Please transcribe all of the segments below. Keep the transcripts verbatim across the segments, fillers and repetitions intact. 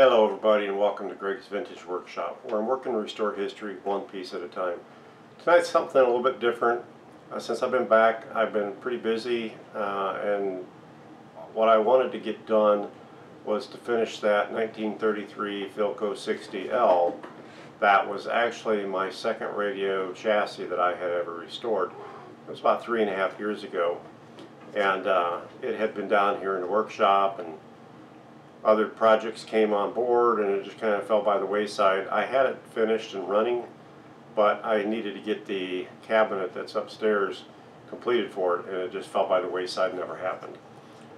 Hello everybody and welcome to Gregg's Vintage Workshop, where I'm working to restore history one piece at a time. Tonight's something a little bit different. Uh, since I've been back, I've been pretty busy, uh, and what I wanted to get done was to finish that nineteen thirty-three Philco sixty L. That was actually my second radio chassis that I had ever restored. It was about three and a half years ago, and uh, it had been down here in the workshop, and other projects came on board and it just kind of fell by the wayside. I had it finished and running, but I needed to get the cabinet that's upstairs completed for it, and it just fell by the wayside, never happened.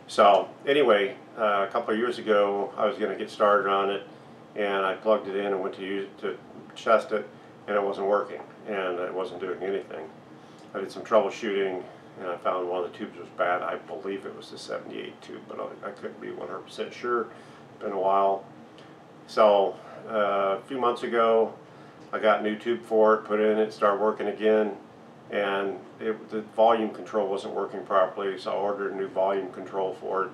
So anyway, uh, a couple of years ago I was going to get started on it, and I plugged it in and went to use it to test it, and it wasn't working and it wasn't doing anything. I did some troubleshooting and I found one of the tubes was bad. I believe it was the seventy-eight tube, but I, I couldn't be one hundred percent sure. It's been a while. So uh, a few months ago, I got a new tube for it, put it in it, started working again, and it, the volume control wasn't working properly, so I ordered a new volume control for it,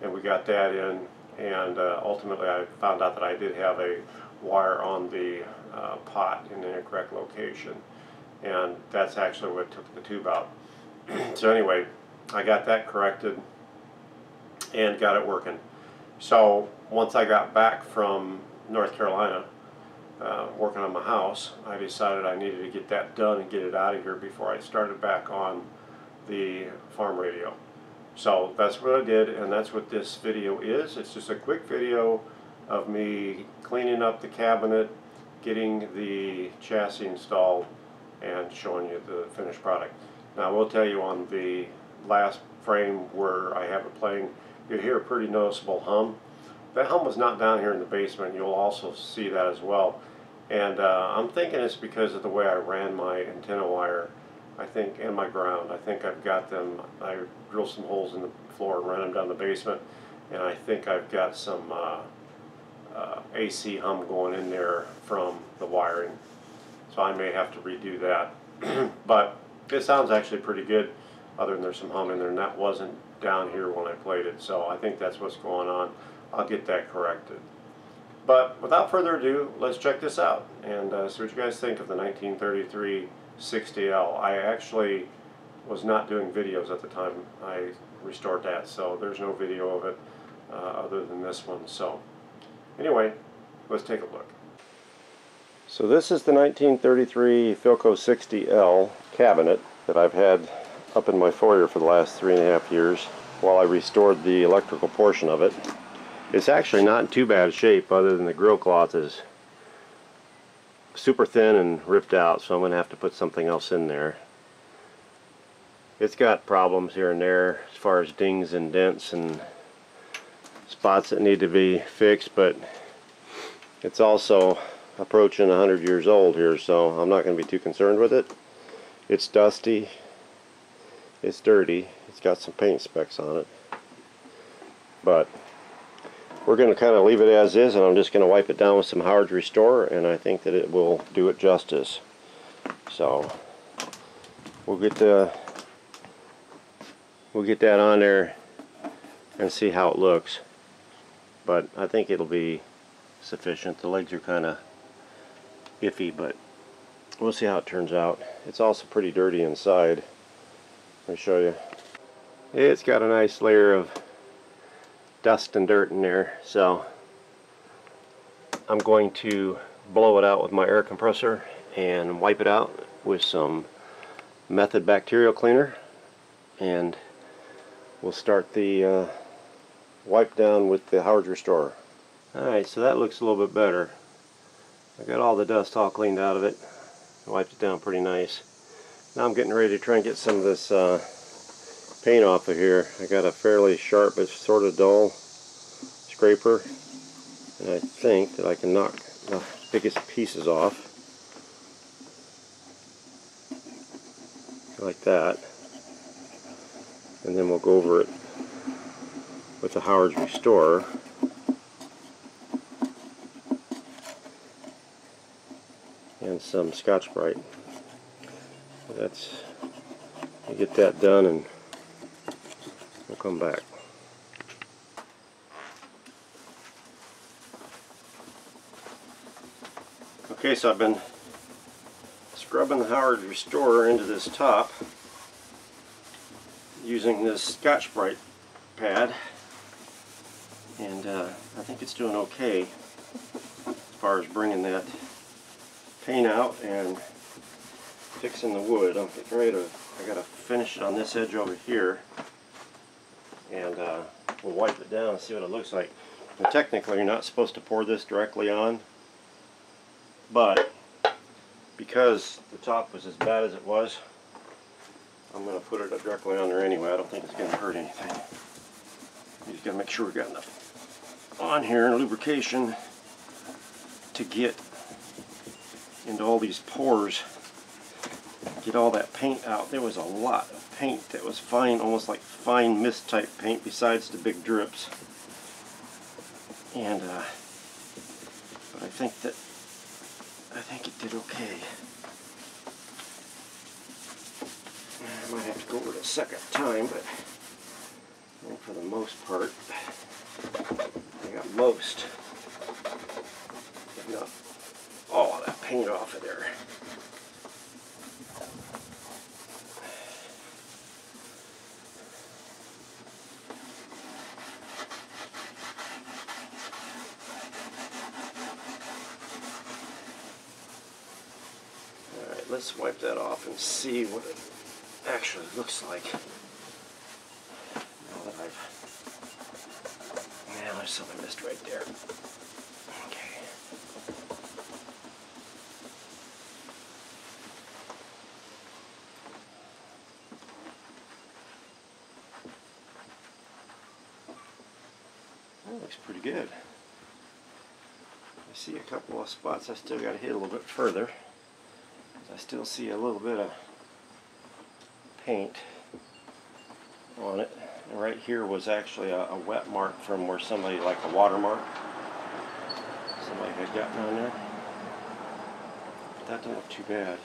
and we got that in, and uh, ultimately I found out that I did have a wire on the uh, pot in the incorrect location, and that's actually what took the tube out. So anyway, I got that corrected and got it working. So once I got back from North Carolina, uh, working on my house, I decided I needed to get that done and get it out of here before I started back on the farm radio. So that's what I did, and that's what this video is. It's just a quick video of me cleaning up the cabinet, getting the chassis installed, and showing you the finished product. Now I will tell you, on the last frame where I have it playing, you hear a pretty noticeable hum. That hum was not down here in the basement. You'll also see that as well. And uh, I'm thinking it's because of the way I ran my antenna wire, I think, and my ground. I think I've got them, I drilled some holes in the floor and ran them down the basement, and I think I've got some uh, uh, A C hum going in there from the wiring. So I may have to redo that. But it sounds actually pretty good, other than there's some hum in there, and that wasn't down here when I played it, so I think that's what's going on. I'll get that corrected. But without further ado, let's check this out and uh, see what you guys think of the nineteen thirty-three sixty L. I actually was not doing videos at the time I restored that, so there's no video of it uh, other than this one. So anyway, let's take a look. So this is the nineteen thirty-three Philco sixty L cabinet that I've had up in my foyer for the last three and a half years while I restored the electrical portion of it. It's actually not in too bad a shape, other than the grill cloth is super thin and ripped out, so I'm going to have to put something else in there. It's got problems here and there as far as dings and dents and spots that need to be fixed, but it's also approaching one hundred years old here, so I'm not going to be too concerned with it. It's dusty, it's dirty, it's got some paint specks on it, but we're going to kind of leave it as is, and I'm just going to wipe it down with some Howard's Restorer, and I think that it will do it justice. So we'll get the we'll get that on there and see how it looks, but I think it'll be sufficient. The legs are kind of iffy, but we'll see how it turns out. It's also pretty dirty inside. Let me show you. It's got a nice layer of dust and dirt in there, so I'm going to blow it out with my air compressor and wipe it out with some Method bacterial cleaner, and we'll start the uh, wipe down with the Howard's Restorer. Alright, so that looks a little bit better. I got all the dust all cleaned out of it. I wiped it down pretty nice. Now I'm getting ready to try and get some of this uh, paint off of here. I got a fairly sharp, but sort of dull scraper, and I think that I can knock the biggest pieces off. Like that. And then we'll go over it with the Howard's Restorer. And some Scotch Brite. That's, we'll get that done and we'll come back. Okay, so I've been scrubbing the Howard's Restorer into this top using this Scotch Brite pad, and uh, I think it's doing okay as far as bringing that paint out and fixing the wood. I'm getting ready to, I gotta finish it on this edge over here, and uh, we'll wipe it down and see what it looks like. Now, technically you're not supposed to pour this directly on, but because the top was as bad as it was, I'm going to put it directly on there anyway. I don't think it's going to hurt anything. You just got to make sure we got enough on here and lubrication to get into all these pores, get all that paint out. There was a lot of paint that was fine, almost like fine mist type paint besides the big drips. And uh, but I think that I think it did okay. I might have to go over it a second time, but I think for the most part, I got most, if not all of that paint off of there. Let's wipe that off and see what it actually looks like. Now that I've... Man, there's something missed right there. Okay. That looks pretty good. I see a couple of spots I still got to hit a little bit further. I still see a little bit of paint on it. And right here was actually a, a wet mark from where somebody, like a watermark, somebody had gotten on there. But that doesn't look too bad.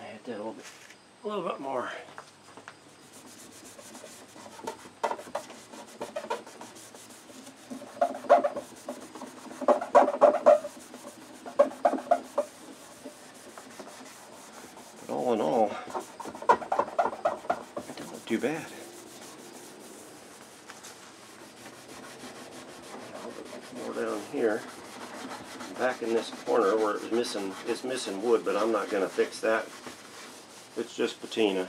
I had that a little bit, a little bit more. Too bad. More down here, back in this corner where it was missing, it's missing wood, but I'm not going to fix that. It's just patina.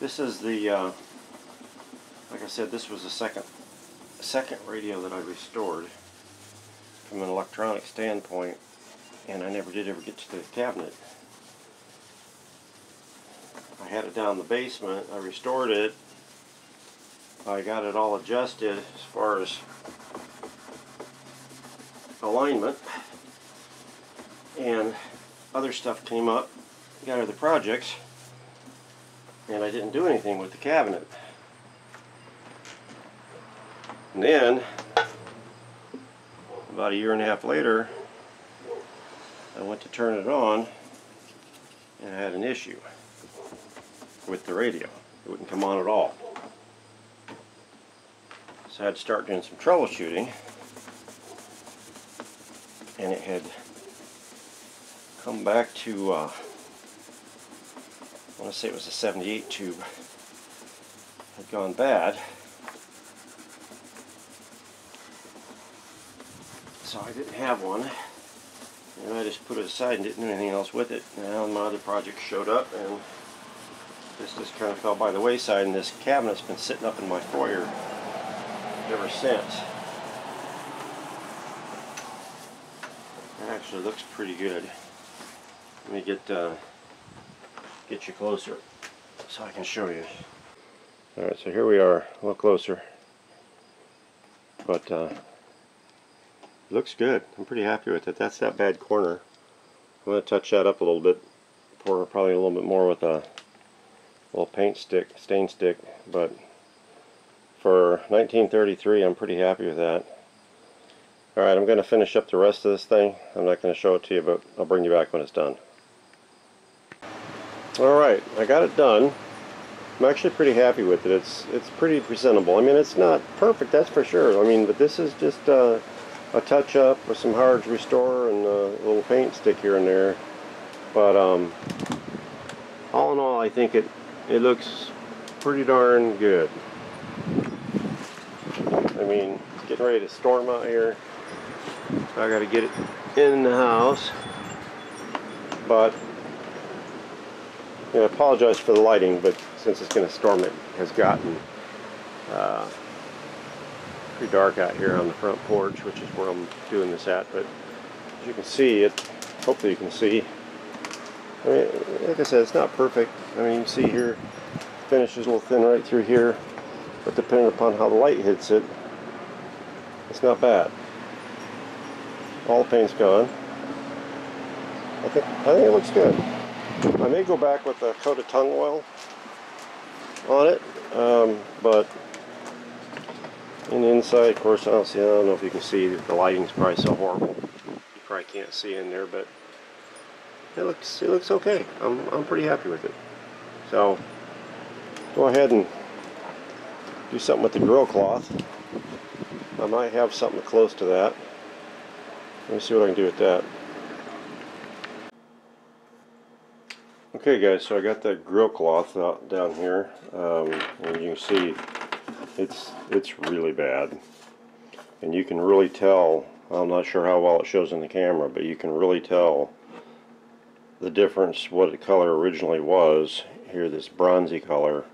This is the, uh, like I said, this was the second, second radio that I restored from an electronic standpoint, and I never did ever get to the cabinet. I had it down in the basement, I restored it, I got it all adjusted as far as alignment, and other stuff came up, got other projects, and I didn't do anything with the cabinet. And then, about a year and a half later, I went to turn it on, and I had an issue with the radio. It wouldn't come on at all. So I had to start doing some troubleshooting, and it had come back to, uh, I want to say it was a seventy-eight tube, had gone bad. So I didn't have one, and I just put it aside and didn't do anything else with it. Now my other project showed up, and this just kind of fell by the wayside, and this cabinet's been sitting up in my foyer ever since. It actually looks pretty good. Let me get uh, get you closer so I can show you. Alright, so here we are, a little closer. But uh, looks good. I'm pretty happy with it. That's that bad corner. I'm going to touch that up a little bit. Pour probably a little bit more with a little paint stick, stain stick, but for nineteen thirty-three I'm pretty happy with that. Alright, I'm going to finish up the rest of this thing. I'm not going to show it to you, but I'll bring you back when it's done. Alright, I got it done. I'm actually pretty happy with it. It's it's pretty presentable. I mean, it's not perfect, that's for sure. I mean, but this is just uh, a touch-up with some Howard's Restorer and a little paint stick here and there. But um, all in all, I think it it looks pretty darn good. I mean, getting ready to storm out here. I got to get it in the house, but. I apologize for the lighting, but since it's going to storm, it has gotten uh, pretty dark out here on the front porch, which is where I'm doing this at. But as you can see, it hopefully you can see. I mean, like I said, it's not perfect. I mean, you can see here, the finish is a little thin right through here, but depending upon how the light hits it, it's not bad. All the paint's gone. I think I think it looks good. I may go back with a coat of tung oil on it, um, but in the inside, of course, I don't see. I don't know if you can see. The lighting's probably so horrible, you probably can't see in there. But it looks it looks okay. I'm I'm pretty happy with it. So go ahead and do something with the grill cloth. I might have something close to that. Let me see what I can do with that. Okay guys, so I got that grill cloth out down here, um, and you can see it's it's really bad, and you can really tell. I'm not sure how well it shows in the camera, but you can really tell the difference what the color originally was here, this bronzy color,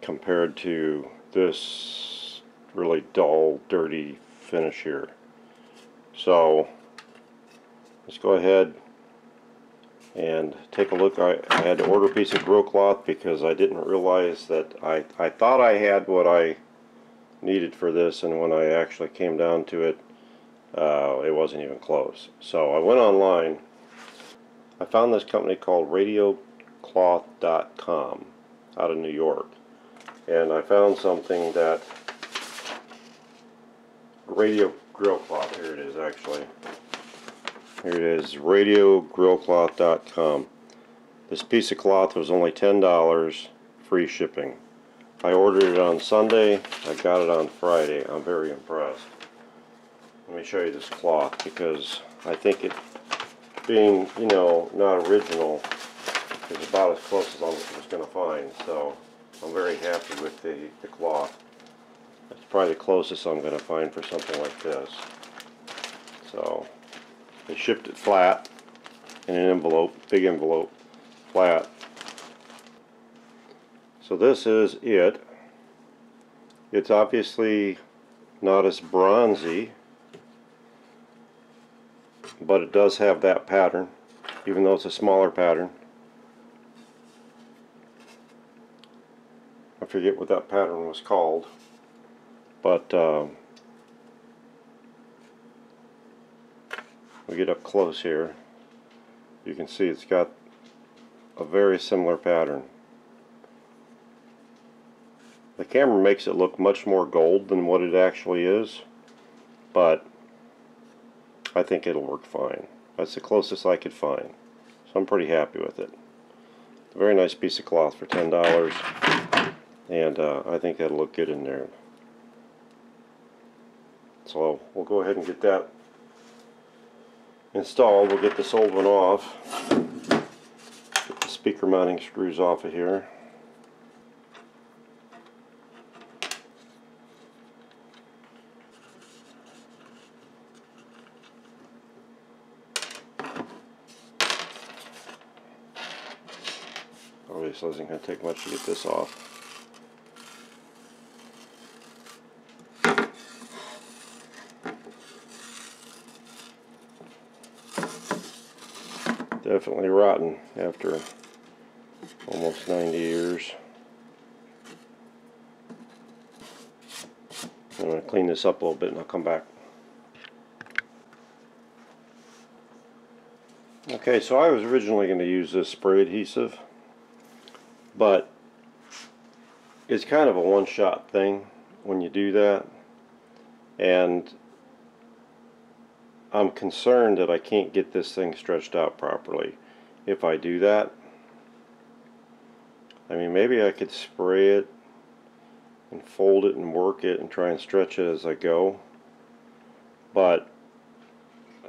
compared to this really dull, dirty finish here. So let's go ahead and take a look. I, I had to order a piece of grill cloth because I didn't realize that I, I thought I had what I needed for this, and when I actually came down to it, uh, it wasn't even close. So I went online. I found this company called radio cloth dot com out of New York, and I found something that Radio Grill Cloth, here it is actually. Here it is, radio grill cloth dot com. This piece of cloth was only ten dollars, free shipping. I ordered it on Sunday, I got it on Friday. I'm very impressed. Let me show you this cloth, because I think it, being, you know, not original, is about as close as I was going to find. So I'm very happy with the, the cloth. That's probably the closest I'm going to find for something like this. So they shipped it flat in an envelope, big envelope, flat. So this is it. It's obviously not as bronzy, but it does have that pattern, even though it's a smaller pattern. I forget what that pattern was called, but um, we get up close here, you can see it's got a very similar pattern. The camera makes it look much more gold than what it actually is, but I think it'll work fine. That's the closest I could find, so I'm pretty happy with it. It's a very nice piece of cloth for ten dollars, and uh, I think that'll look good in there. So we'll go ahead and get that installed. We'll get this old one off, get the speaker mounting screws off of here. Obviously it isn't going to take much to get this off. Definitely rotten after almost ninety years. I'm going to clean this up a little bit and I'll come back. Okay, so I was originally going to use this spray adhesive, but it's kind of a one-shot thing when you do that, and I'm concerned that I can't get this thing stretched out properly if I do that. I mean, maybe I could spray it and fold it and work it and try and stretch it as I go, but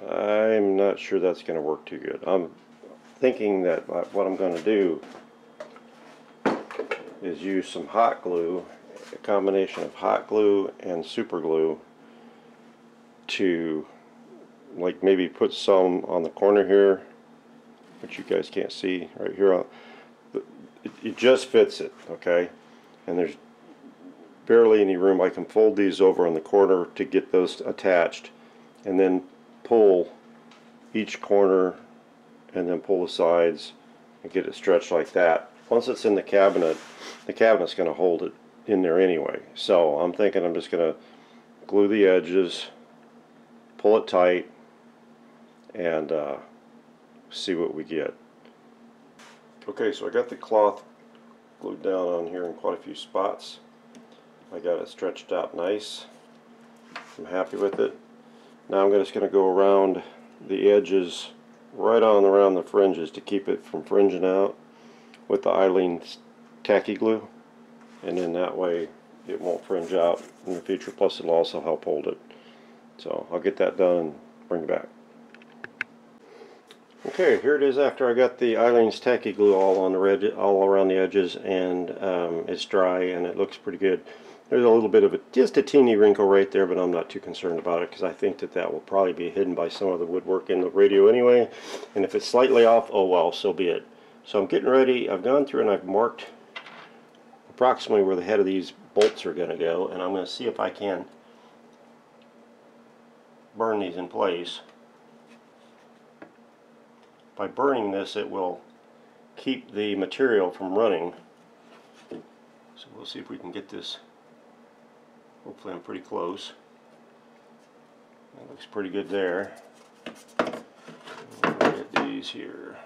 I'm not sure that's going to work too good. I'm thinking that what I'm going to do is use some hot glue, a combination of hot glue and super glue, to like maybe put some on the corner here, which you guys can't see right here. It just fits it, okay? And there's barely any room. I can fold these over on the corner to get those attached, and then pull each corner and then pull the sides and get it stretched like that. Once it's in the cabinet, the cabinet's going to hold it in there anyway. So I'm thinking I'm just going to glue the edges, pull it tight, and uh, see what we get. Okay, so I got the cloth glued down on here in quite a few spots. I got it stretched out nice. I'm happy with it. Now I'm just going to go around the edges, right on around the fringes, to keep it from fringing out with the Eileen's tacky glue, and then that way it won't fringe out in the future, plus it'll also help hold it. So I'll get that done and bring it back. Okay, here it is after I got the Eileen's tacky glue all on the red, all around the edges, and um, it's dry and it looks pretty good. There's a little bit of a, just a teeny wrinkle right there, but I'm not too concerned about it because I think that that will probably be hidden by some of the woodwork in the radio anyway. And if it's slightly off, oh well, so be it. So I'm getting ready. I've gone through and I've marked approximately where the head of these bolts are going to go, and I'm going to see if I can burn these in place. By burning this, it will keep the material from running. So we'll see if we can get this. Hopefully I'm pretty close. That looks pretty good there. Get these here.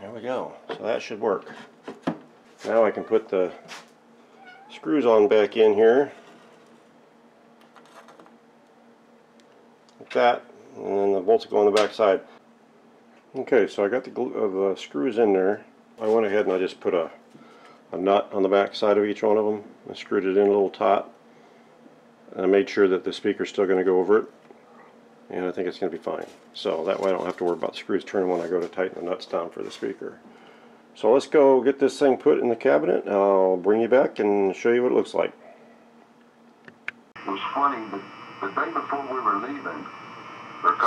There we go. So that should work. Now I can put the screws on back in here. Like that. And then the bolts go on the back side. Okay, so I got the, glue, uh, the screws in there. I went ahead and I just put a, a nut on the back side of each one of them. I screwed it in a little taut. And I made sure that the speaker's still going to go over it. And I think it's going to be fine. So that way I don't have to worry about the screws turning when I go to tighten the nuts down for the speaker. So let's go get this thing put in the cabinet. I'll bring you back and show you what it looks like. It was funny, but the day before we were leaving.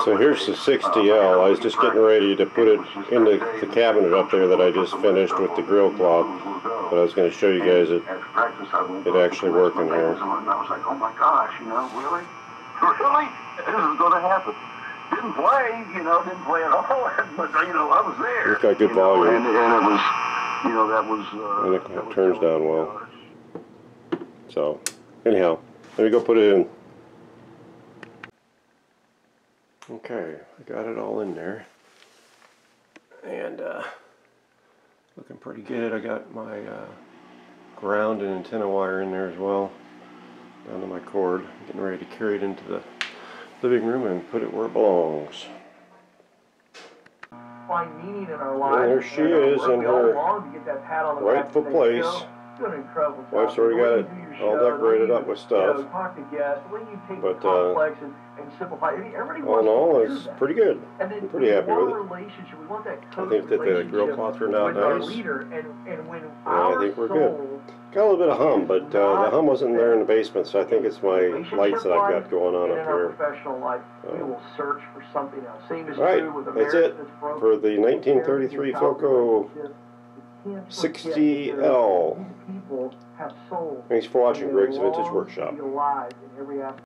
So here's the sixty L. I was just getting ready to put it in the, the cabinet up there that I just finished with the grill cloth, but I was going to show you guys it, it actually worked in here. I was like, oh my gosh, you know, really? Really? This is going to happen. Didn't play, you know, didn't play at all, but, you know, I was there. It's got good volume. And, and it was, you know, that was... Uh, and it, that it turns down well. So, anyhow, let me go put it in. Okay, I got it all in there, and uh, looking pretty good. I got my uh, ground and antenna wire in there as well, down to my cord. I'm getting ready to carry it into the living room and put it where it belongs. Find meaning in our lives. There she is in her rightful place. Wife's already got it all decorated up with stuff, but uh, and simplify. I mean, all in all, it's pretty good. And then I'm pretty happy with it. We want that I think that the grill cloth turned out nice. Leader, and, and when yeah, I think we're good. Got a little bit of hum, but uh, the hum wasn't there in the basement, so I think it's my lights that I've got going on up here. Life, we will search for something else. Same is all right, true with that's it that's for the nineteen thirty-three Philco sixty L. Thanks for watching Gregg's Vintage Workshop.